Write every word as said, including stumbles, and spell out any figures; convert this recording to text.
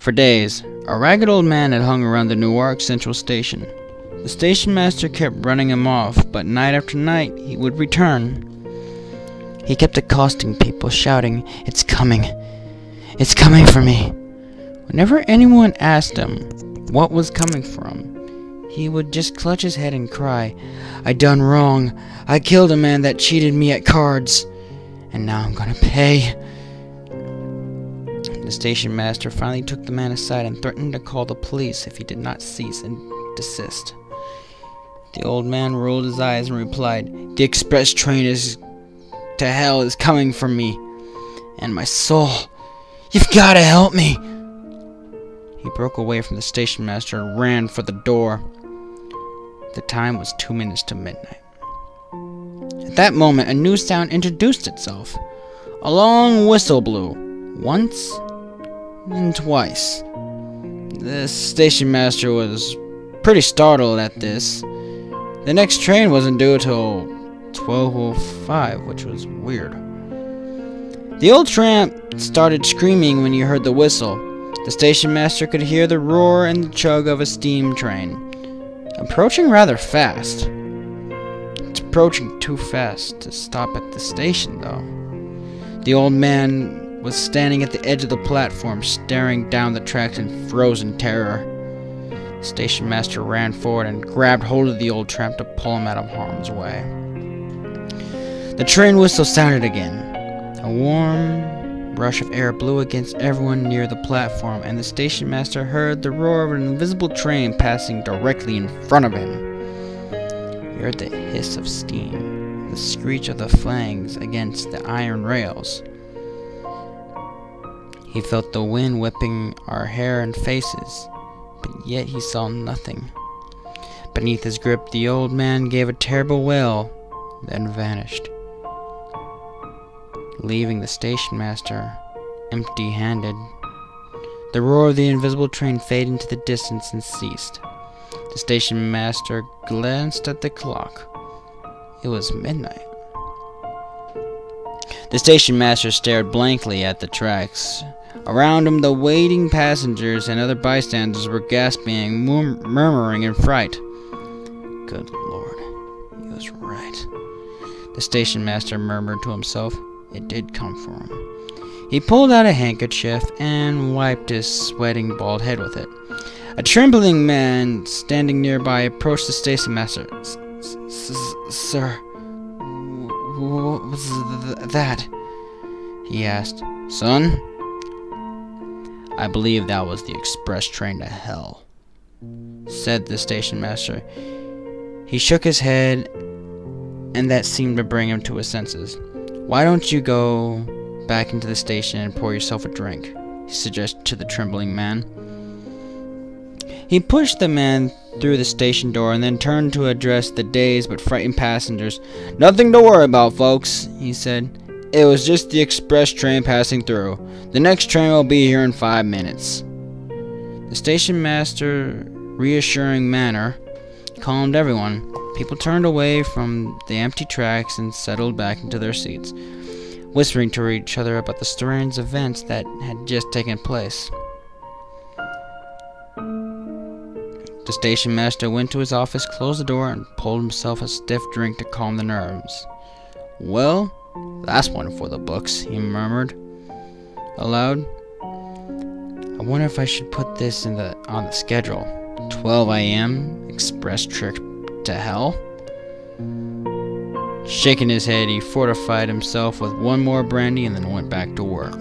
For days, a ragged old man had hung around the Newark Central Station. The station master kept running him off, but night after night he would return. He kept accosting people, shouting, "It's coming! It's coming for me!" Whenever anyone asked him what was coming for him, he would just clutch his head and cry, "I done wrong! I killed a man that cheated me at cards! And now I'm gonna pay!" The station master finally took the man aside and threatened to call the police if he did not cease and desist. The old man rolled his eyes and replied, "The express train is to hell is coming for me, and my soul. You've got to help me." He broke away from the station master and ran for the door. The time was two minutes to midnight. At that moment, a new sound introduced itself. A long whistle blew, once and twice. The station master was pretty startled at this. The next train wasn't due till twelve oh five, which was weird. The old tramp started screaming when he heard the whistle. The station master could hear the roar and the chug of a steam train, approaching rather fast. It's approaching too fast to stop at the station, though. The old man was standing at the edge of the platform, staring down the tracks in frozen terror. The station master ran forward and grabbed hold of the old tramp to pull him out of harm's way. The train whistle sounded again. A warm rush of air blew against everyone near the platform, and the station master heard the roar of an invisible train passing directly in front of him. He heard the hiss of steam, the screech of the fangs against the iron rails. He felt the wind whipping our hair and faces, but yet he saw nothing. Beneath his grip, the old man gave a terrible wail, then vanished, leaving the station master empty-handed. The roar of the invisible train faded into the distance and ceased. The station master glanced at the clock. It was midnight. The station master stared blankly at the tracks. Around him, the waiting passengers and other bystanders were gasping, mur murmuring in fright. Good Lord, he was right, the station master murmured to himself. It did come for him. He pulled out a handkerchief and wiped his sweating bald head with it. A trembling man standing nearby approached the station master. "Sir, what was that?" he asked. "Son, I believe that was the express train to hell," said the station master. He shook his head, and that seemed to bring him to his senses. "Why don't you go back into the station and pour yourself a drink?" he suggested to the trembling man. He pushed the man through the station door and then turned to address the dazed but frightened passengers. "Nothing to worry about, folks," he said. "It was just the express train passing through. The next train will be here in five minutes." The station master's reassuring manner calmed everyone. People turned away from the empty tracks and settled back into their seats, whispering to each other about the strange events that had just taken place. The station master went to his office, closed the door, and pulled himself a stiff drink to calm the nerves. "Well, that's one for the books," he murmured aloud. "I wonder if I should put this in the on the schedule. twelve A M express trip to hell?" Shaking his head, he fortified himself with one more brandy and then went back to work.